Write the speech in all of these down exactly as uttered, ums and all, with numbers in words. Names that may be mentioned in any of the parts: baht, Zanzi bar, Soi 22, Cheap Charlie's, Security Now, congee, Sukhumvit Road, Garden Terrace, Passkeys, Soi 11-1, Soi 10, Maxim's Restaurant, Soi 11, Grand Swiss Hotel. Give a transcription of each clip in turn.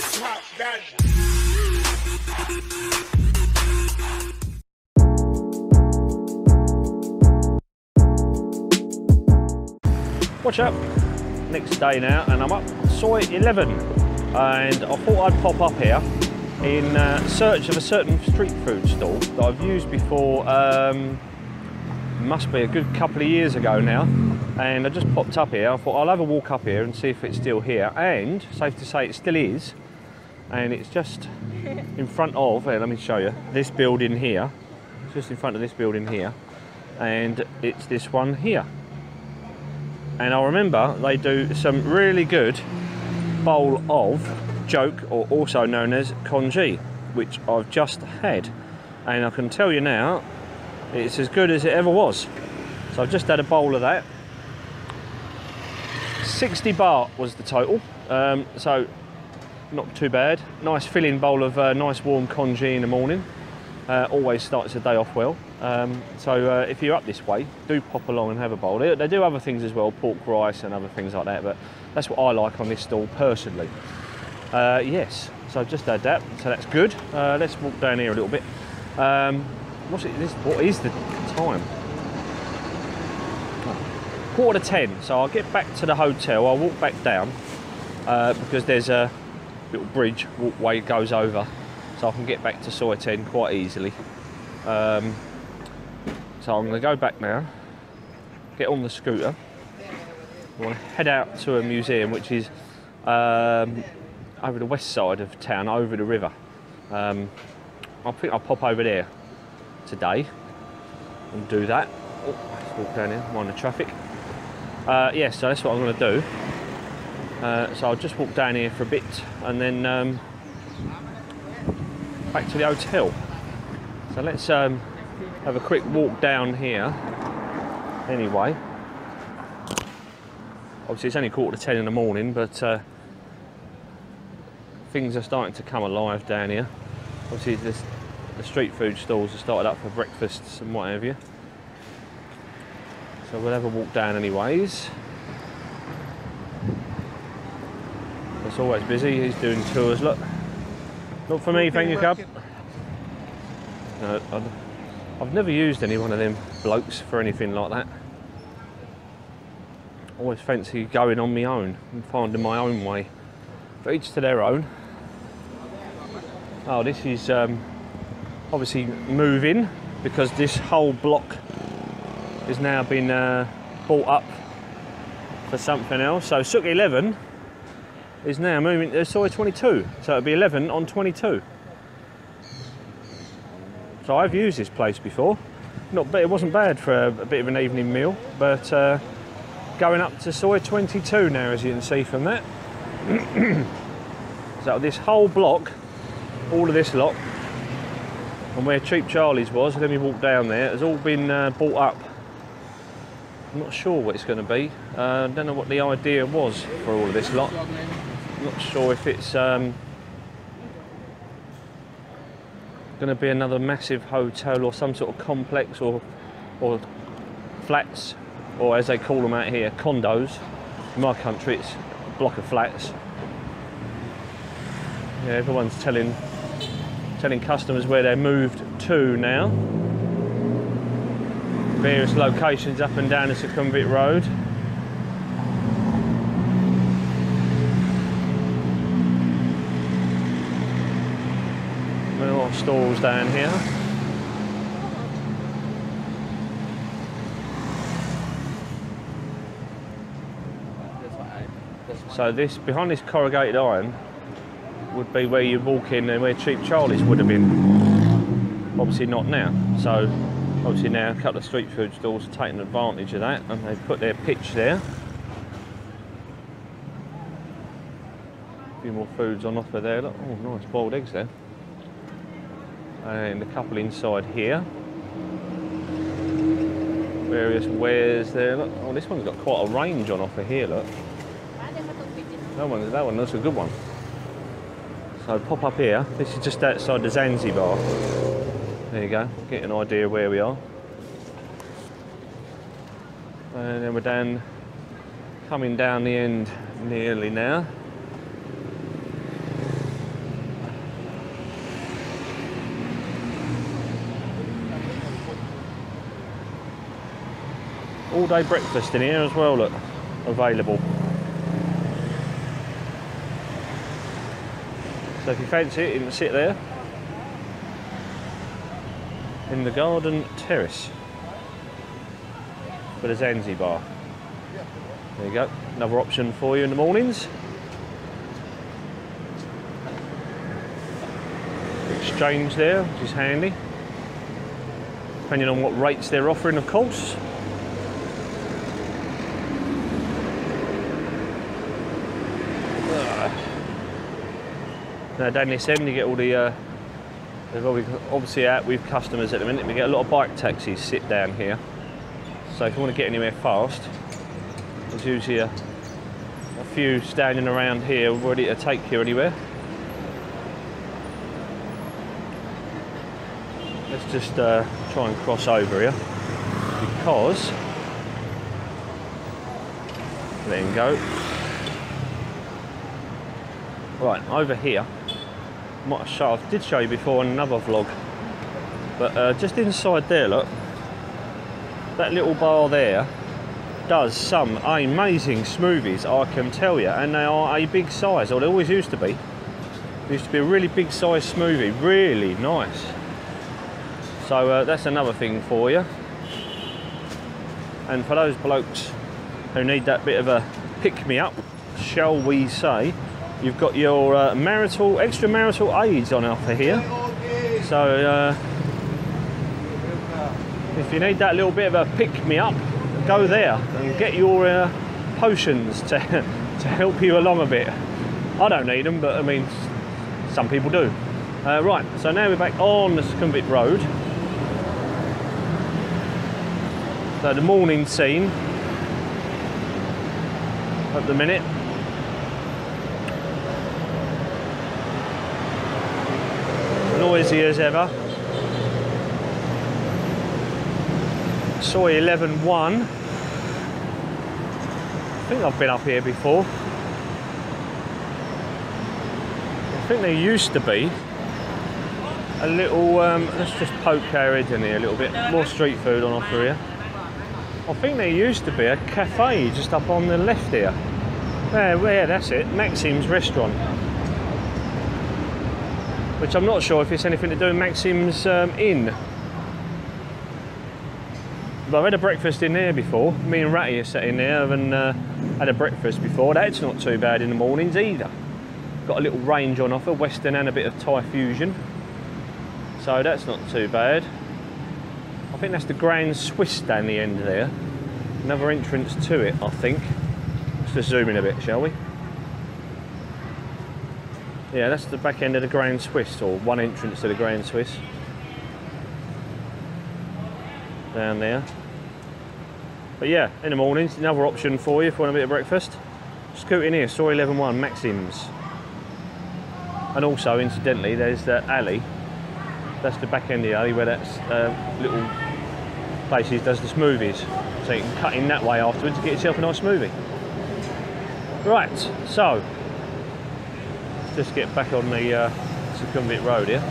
Watch up, next day now, and I'm up Soi eleven, and I thought I'd pop up here in uh, search of a certain street food stall that I've used before. Um, must be a good couple of years ago now, and I just popped up here. I thought I'll have a walk up here and see if it's still here, and safe to say it still is. And it's just in front of, and let me show you, this building here. It's just in front of this building here, and it's this one here. And I remember they do some really good bowl of joke, or also known as congee, which I've just had. And I can tell you now, it's as good as it ever was. So I've just had a bowl of that. sixty baht was the total, um, so not too bad. Nice filling bowl of uh, nice warm congee in the morning. Uh, always starts the day off well. Um, so uh, if you're up this way, do pop along and have a bowl. They, they do other things as well, pork rice and other things like that, but that's what I like on this stall personally. Uh, yes, so I've just had that, so that's good. Uh, let's walk down here a little bit. Um, what's it, this, what is the time? Oh, quarter to ten, so I'll get back to the hotel. I'll walk back down uh, because there's a little bridge walkway goes over, so I can get back to Soi ten quite easily. Um, So I'm going to go back now, get on the scooter. I want to head out to a museum which is um, over the west side of town, over the river. Um, I think I'll pop over there today and do that. Oh, let's walk down here, mind the traffic. Uh, yeah, so that's what I'm going to do. Uh, so I'll just walk down here for a bit and then um, back to the hotel. So let's... Um, have a quick walk down here anyway. Obviously it's only quarter to ten in the morning, but uh, things are starting to come alive down here. Obviously this, the street food stalls have started up for breakfasts and what have you, so we'll have a walk down anyways. It's always busy, he's doing tours. Look, not for me, thank you, cub. No, I I've never used any one of them blokes for anything like that. Always fancy going on my own and finding my own way. But each to their own. Oh, this is um, obviously moving because this whole block has now been uh, bought up for something else. So Soi eleven is now moving to Soi twenty-two. So it'll be eleven on twenty-two. So I've used this place before. Not, it wasn't bad for a, a bit of an evening meal, but uh, going up to Soi twenty-two now, as you can see from that. So this whole block, all of this lot, and where Cheap Charlie's was, let me walk down there, has all been uh, bought up. I'm not sure what it's going to be. Uh, I don't know what the idea was for all of this lot. I'm not sure if it's... Um, going to be another massive hotel or some sort of complex or or flats, or as they call them out here, condos. In my country it's a block of flats. Yeah, everyone's telling telling customers where they're moved to now. Various locations up and down the Sukhumvit Road. Stalls down here. So this behind this corrugated iron would be where you walk in and where Cheap Charlie's would have been. Obviously not now. So obviously now a couple of street food stalls are taking advantage of that, and they've put their pitch there. A few more foods on offer there. Look, oh, nice boiled eggs there. And a couple inside here. Various wares there. Look. Oh, this one's got quite a range on offer here, look. That one, that one looks a good one. So pop up here. This is just outside the Zanzi bar. There you go, get an idea where we are. And then we're down, coming down the end nearly now. all day breakfast in here as well, look, available. So if you fancy it, you can sit there in the Garden Terrace for the Zanzi bar. There you go, another option for you in the mornings. Exchange there, which is handy, depending on what rates they're offering, of course. Now down this end you get all the, uh, they're obviously out with customers at the minute. We get a lot of bike taxis sit down here. So if you want to get anywhere fast, there's usually a, a few standing around here ready to take you anywhere. Let's just uh, try and cross over here, because, there you go. Right, over here, might have show, I did show you before in another vlog, but uh, just inside there, look, that little bar there does some amazing smoothies, I can tell you, and they are a big size, or they always used to be. There used to be a really big size smoothie, really nice. So uh, that's another thing for you. And for those blokes who need that bit of a pick-me-up, shall we say, you've got your uh, marital, extramarital aids on offer here. So uh, if you need that little bit of a pick-me-up, go there and get your uh, potions to, to help you along a bit. I don't need them, but I mean, some people do. Uh, right, so now we're back on the Sukhumvit Road. So the morning scene at the minute. Noisy as ever. Soi eleven one. I think I've been up here before. I think there used to be a little, um, let's just poke our head in here a little bit, more street food on offer here. I think there used to be a cafe just up on the left here. There, yeah, that's it, Maxim's Restaurant. Which I'm not sure if it's anything to do with Maxim's um, Inn. But I've had a breakfast in there before. Me and Ratty are sat in there and uh, had a breakfast before. That's not too bad in the mornings either. Got a little range on offer, Western and a bit of Thai fusion. So that's not too bad. I think that's the Grand Swiss down the end there. Another entrance to it, I think. Let's just zoom in a bit, shall we? Yeah, that's the back end of the Grand Swiss, or one entrance to the Grand Swiss. Down there. But yeah, in the mornings, another option for you if you want a bit of breakfast. Scoot in here, Soi eleven one Maxims. And also, incidentally, there's the alley. That's the back end of the alley where that uh, little place does the smoothies. So you can cut in that way afterwards to get yourself a nice smoothie. Right, so let's just get back on the uh, Sukhumvit Road here.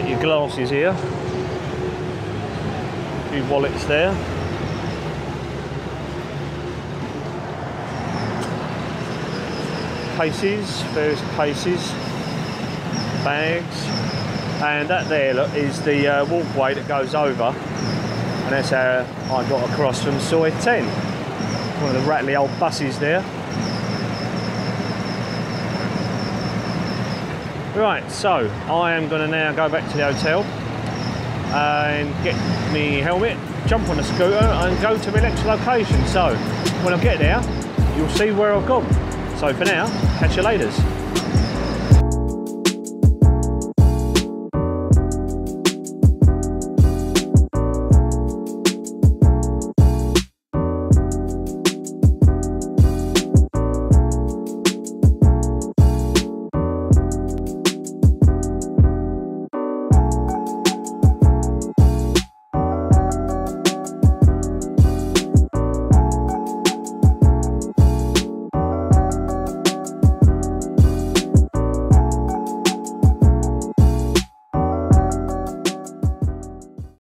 Get your glasses here. A few wallets there. Cases, various cases, bags, and that there, look, is the uh, walkway that goes over, and that's how I got across from Soi ten. One of the rattly old buses there. Right, so I am going to now go back to the hotel and get me helmet, jump on the scooter, and go to my next location. So when I get there, you'll see where I've gone. So for now, catch you laters.